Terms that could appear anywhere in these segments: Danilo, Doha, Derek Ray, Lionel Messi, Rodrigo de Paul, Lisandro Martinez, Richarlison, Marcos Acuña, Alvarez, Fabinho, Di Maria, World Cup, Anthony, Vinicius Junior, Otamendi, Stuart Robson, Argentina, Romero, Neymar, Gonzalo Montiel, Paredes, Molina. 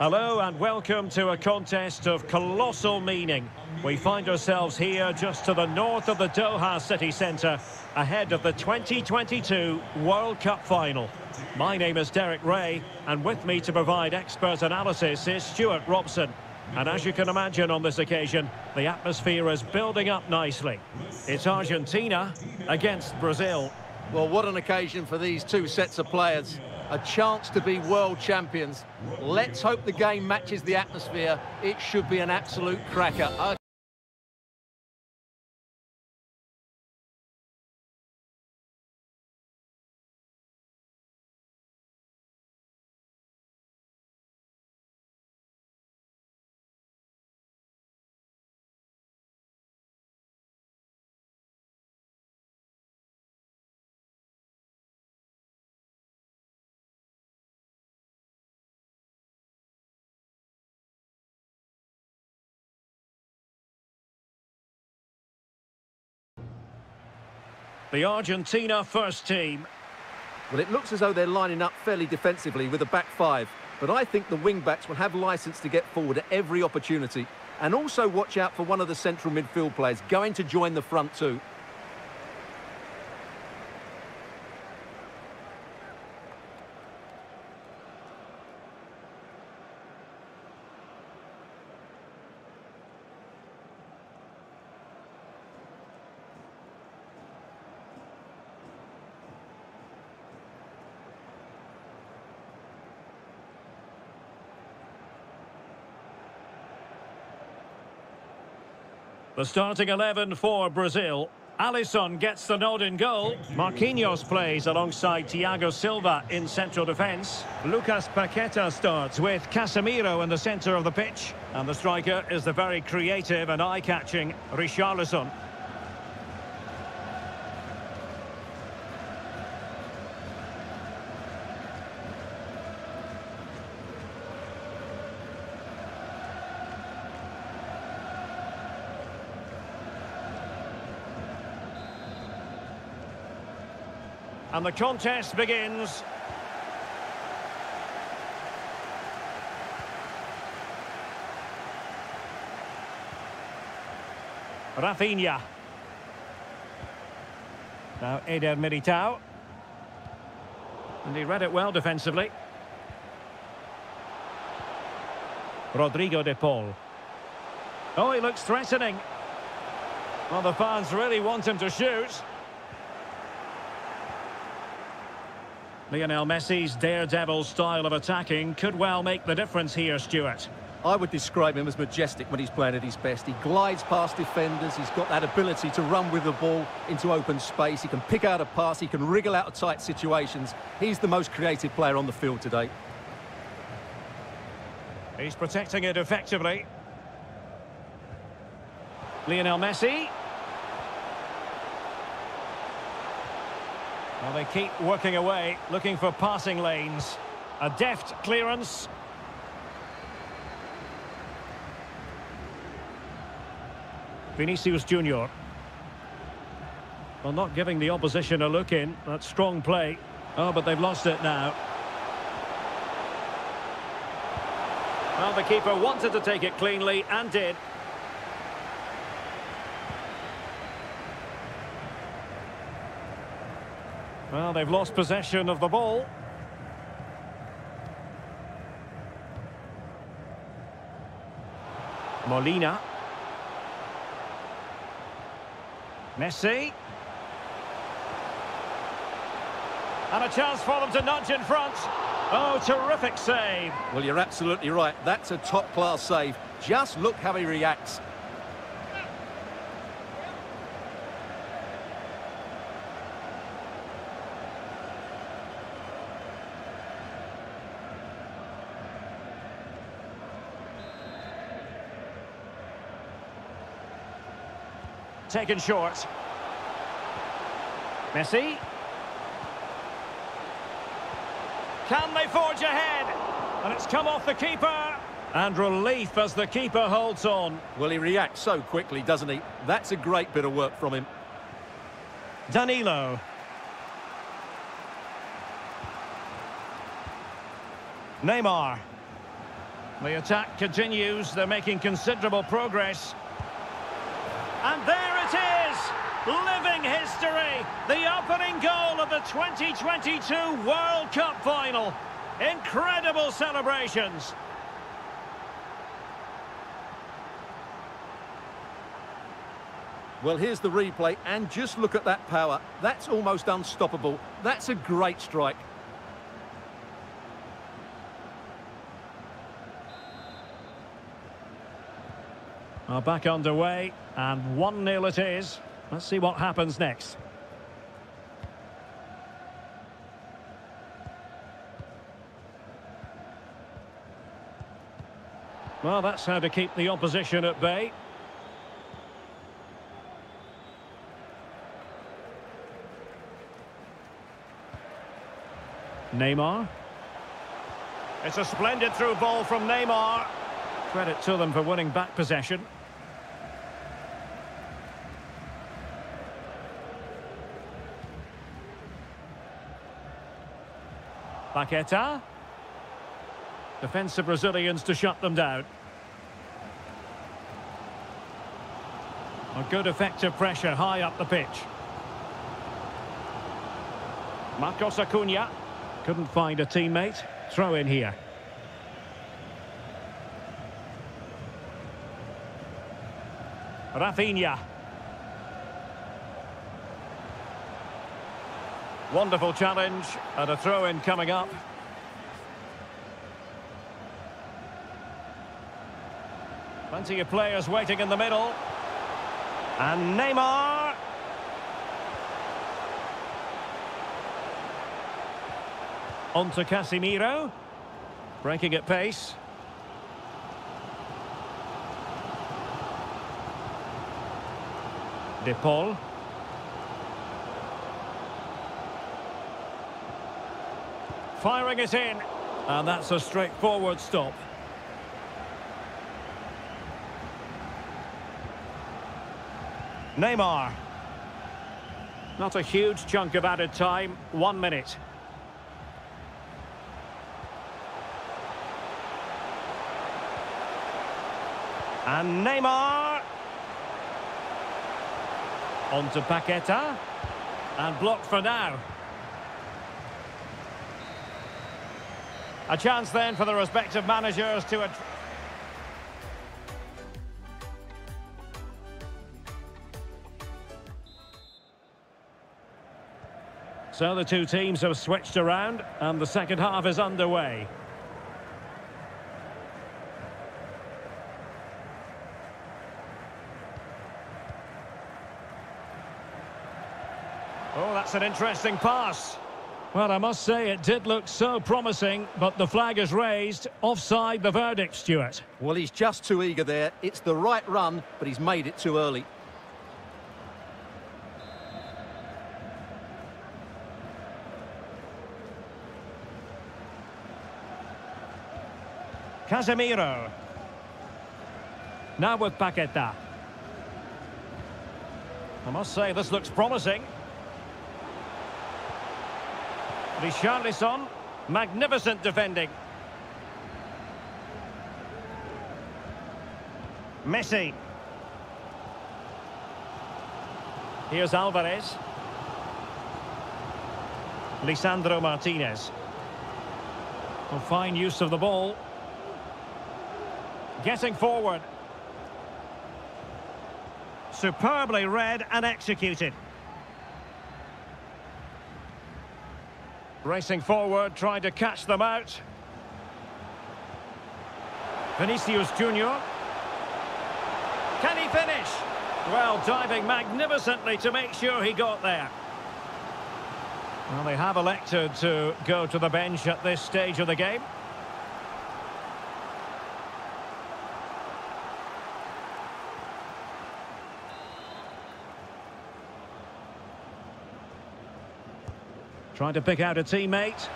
Hello and welcome to a contest of colossal meaning. We find ourselves here just to the north of the Doha city centre, ahead of the 2022 World Cup final. My name is Derek Ray, and with me to provide expert analysis is Stuart Robson. And as you can imagine on this occasion, the atmosphere is building up nicely. It's Argentina against Brazil. Well, what an occasion for these two sets of players. A chance to be world champions. Let's hope the game matches the atmosphere. It should be an absolute cracker. The Argentina first team. Well, it looks as though they're lining up fairly defensively with a back five, but I think the wing-backs will have license to get forward at every opportunity. And also watch out for one of the central midfield players going to join the front two. The starting 11 for Brazil. Alisson gets the nod in goal. Marquinhos plays alongside Thiago Silva in central defence. Lucas Paqueta starts with Casemiro in the centre of the pitch. And the striker is the very creative and eye-catching Richarlison. And the contest begins. Rafinha. Now Eder Militao. And he read it well defensively. Rodrigo de Paul. Oh, he looks threatening. Well, the fans really want him to shoot. Lionel Messi's daredevil style of attacking could well make the difference here, Stuart. I would describe him as majestic when he's playing at his best. He glides past defenders, he's got that ability to run with the ball into open space, he can pick out a pass, he can wriggle out of tight situations. He's the most creative player on the field today. He's protecting it effectively. Lionel Messi. Well, they keep working away, looking for passing lanes. A deft clearance. Vinicius Junior. Well, not giving the opposition a look in. That's strong play. Oh, but they've lost it now. Well, the keeper wanted to take it cleanly and did. Well, they've lost possession of the ball. Molina. Messi. And a chance for them to nudge in front. Oh, terrific save. Well, you're absolutely right. That's a top-class save. Just look how he reacts. Taken short. Messi. Can they forge ahead? And it's come off the keeper. And relief as the keeper holds on. Well, he reacts so quickly, doesn't he? That's a great bit of work from him. Danilo. Neymar. The attack continues. They're making considerable progress. And there it is! Living history! The opening goal of the 2022 World Cup final. Incredible celebrations. Well, here's the replay, and just look at that power. That's almost unstoppable. That's a great strike. Are back underway, and 1-0 it is. Let's see what happens next. Well, that's how to keep the opposition at bay. Neymar. It's a splendid through ball from Neymar. Credit to them for winning back possession. Paqueta. Defensive Brazilians to shut them down. A good effective pressure high up the pitch. Marcos Acuña couldn't find a teammate. Throw in here. Rafinha. Wonderful challenge, and a throw-in coming up. Plenty of players waiting in the middle. And Neymar. On to Casemiro. Breaking at pace. De Paul. Firing it in, and that's a straightforward stop. Neymar. Not a huge chunk of added time, 1 minute. And Neymar. On to Paqueta, and blocked for now. A chance then for the respective managers to... So the two teams have switched around, and the second half is underway. Oh, that's an interesting pass. Well, I must say it did look so promising, but the flag is raised. Offside the verdict, Stuart. Well, he's just too eager there. It's the right run, but he's made it too early. Casemiro. Now with Paqueta. I must say this looks promising. Richarlison, magnificent defending. Messi. Here's Alvarez. Lisandro Martinez. A fine use of the ball. Getting forward. Superbly read and executed. Racing forward, trying to catch them out. Vinicius Junior. Can he finish? Well, diving magnificently to make sure he got there. Well, they have elected to go to the bench at this stage of the game. Trying to pick out a teammate.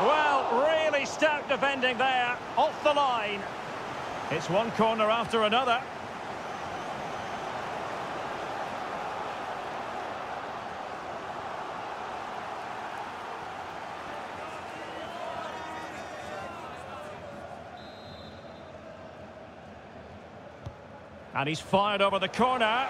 Well, really stout defending there. Off the line. It's one corner after another. And he's fired over the corner.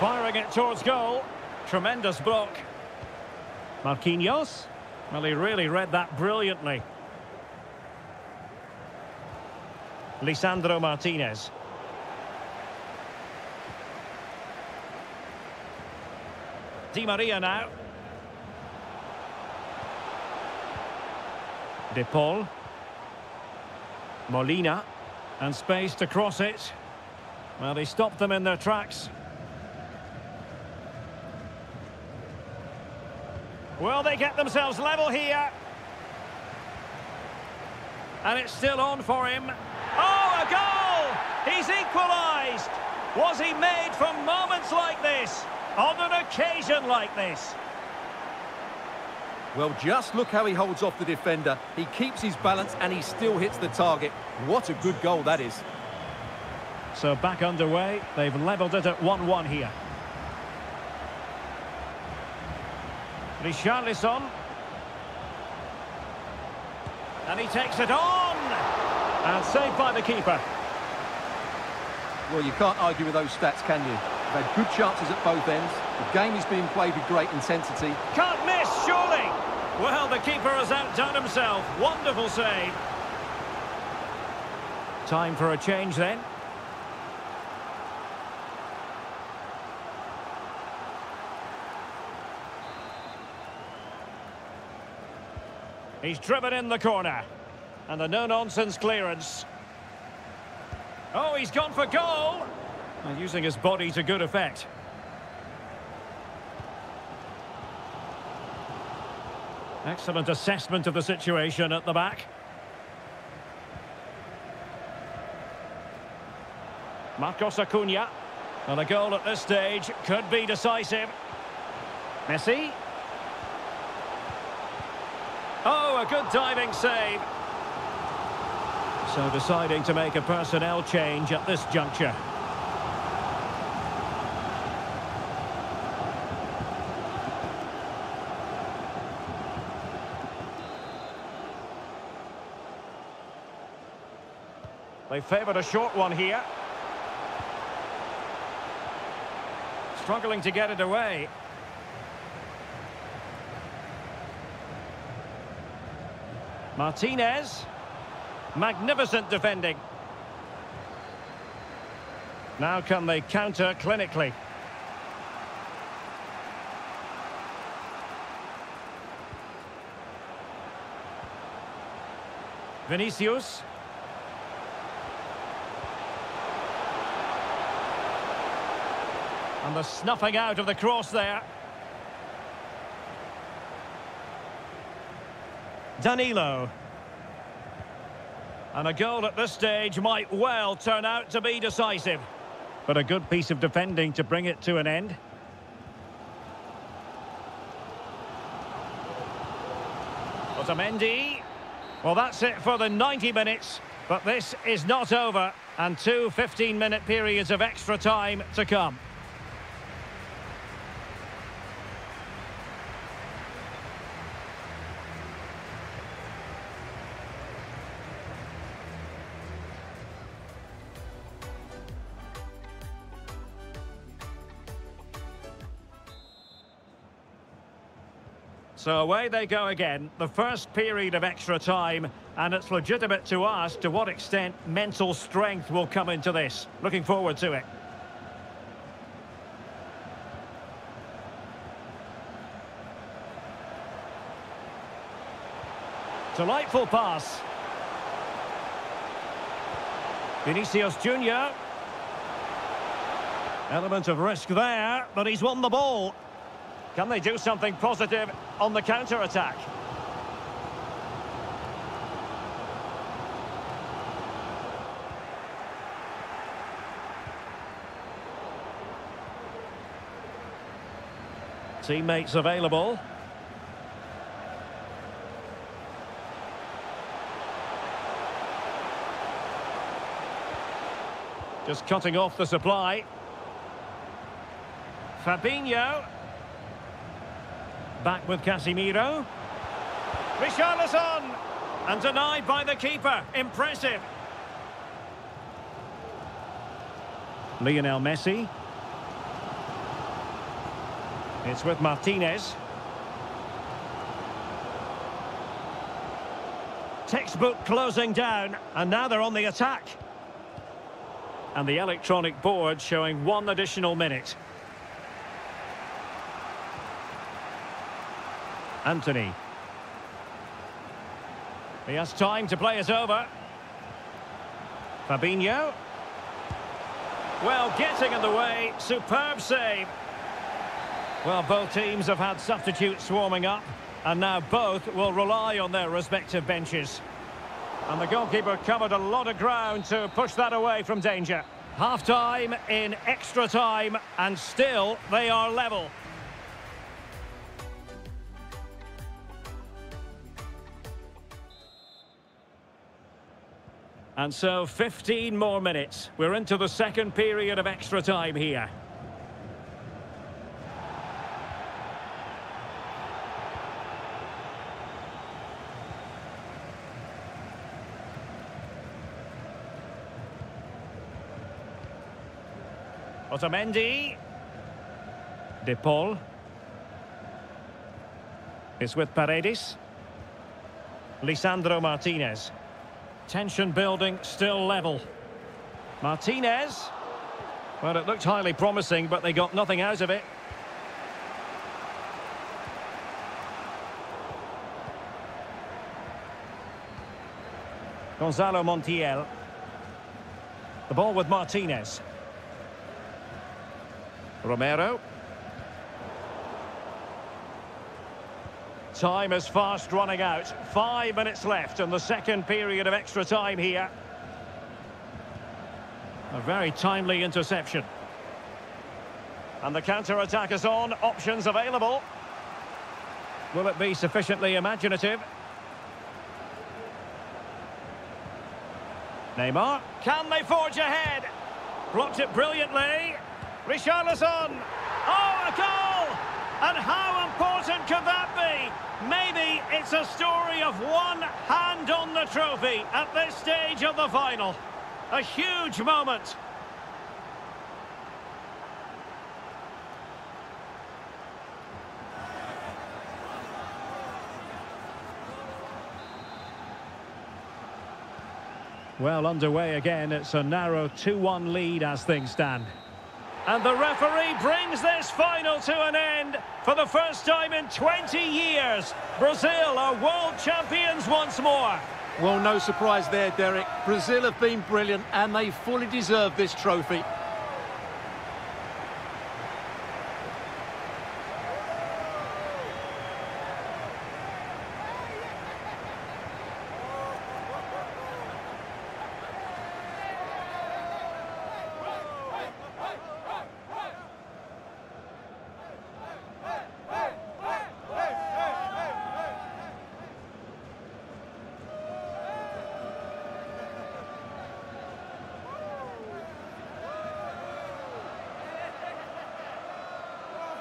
Firing it towards goal. Tremendous block. Marquinhos. Well, he really read that brilliantly. Lisandro Martinez. Di Maria now. De Paul. Molina. And space to cross it. Well, they stopped them in their tracks. Well, they get themselves level here. And it's still on for him. Oh, a goal! He's equalised! Was he made for moments like this? On an occasion like this? Well, just look how he holds off the defender. He keeps his balance and he still hits the target. What a good goal that is. So back underway. They've levelled it at 1-1 here. Richarlison. And he takes it on. And saved by the keeper. Well, you can't argue with those stats, can you? They've had good chances at both ends. The game is being played with great intensity. Can't miss, surely. Well, the keeper has outdone himself. Wonderful save. Time for a change then. He's driven in the corner. And a no-nonsense clearance. Oh, he's gone for goal. And using his body to good effect. Excellent assessment of the situation at the back. Marcos Acuña. And a goal at this stage could be decisive. Messi. Oh, a good diving save. So deciding to make a personnel change at this juncture. They favoured a short one here. Struggling to get it away. Martinez. Magnificent defending. Now can they counter clinically? Vinicius. And the snuffing out of the cross there. Danilo. And a goal at this stage might well turn out to be decisive. But a good piece of defending to bring it to an end. Otamendi. Well, that's it for the 90 minutes. But this is not over. And two 15-minute periods of extra time to come. So away they go again, the first period of extra time, and it's legitimate to ask to what extent mental strength will come into this. Looking forward to it. Delightful pass. Vinicius Junior. Element of risk there, but he's won the ball. Can they do something positive on the counter-attack? Teammates available. Just cutting off the supply. Fabinho. Back with Casemiro. Richarlison! And denied by the keeper. Impressive. Lionel Messi. It's with Martinez. Textbook closing down, and now they're on the attack. And the electronic board showing 1 additional minute. Anthony. He has time to play us over. Fabinho. Well, getting in the way. Superb save. Well, both teams have had substitutes warming up, and now both will rely on their respective benches. And the goalkeeper covered a lot of ground to push that away from danger. Half-time in extra time, and still they are level. And so 15 more minutes. We're into the second period of extra time here. Otamendi. De Paul. It's with Paredes. Lisandro Martinez. Tension building, still level. Martinez. Well, it looked highly promising, but they got nothing out of it. Gonzalo Montiel. The ball with Martinez. Romero. Time is fast running out. 5 minutes left in the second period of extra time here. A very timely interception. And the counter-attack is on. Options available. Will it be sufficiently imaginative? Neymar. Can they forge ahead? Blocked it brilliantly. Richarlison. Oh, a goal! And how important could that be? Maybe it's a story of one hand on the trophy at this stage of the final. A huge moment. Well, underway again. It's a narrow 2-1 lead as things stand. And the referee brings this final to an end. For the first time in 20 years, Brazil are world champions once more. Well, no surprise there, Derek. Brazil have been brilliant, and they fully deserve this trophy.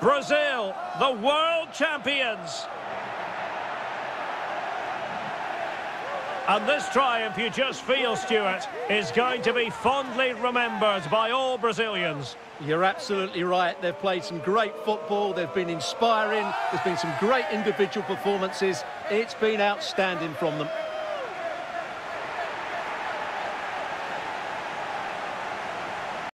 Brazil, the world champions. And this triumph, you just feel, Stuart, is going to be fondly remembered by all Brazilians. You're absolutely right. They've played some great football. They've been inspiring. There's been some great individual performances. It's been outstanding from them.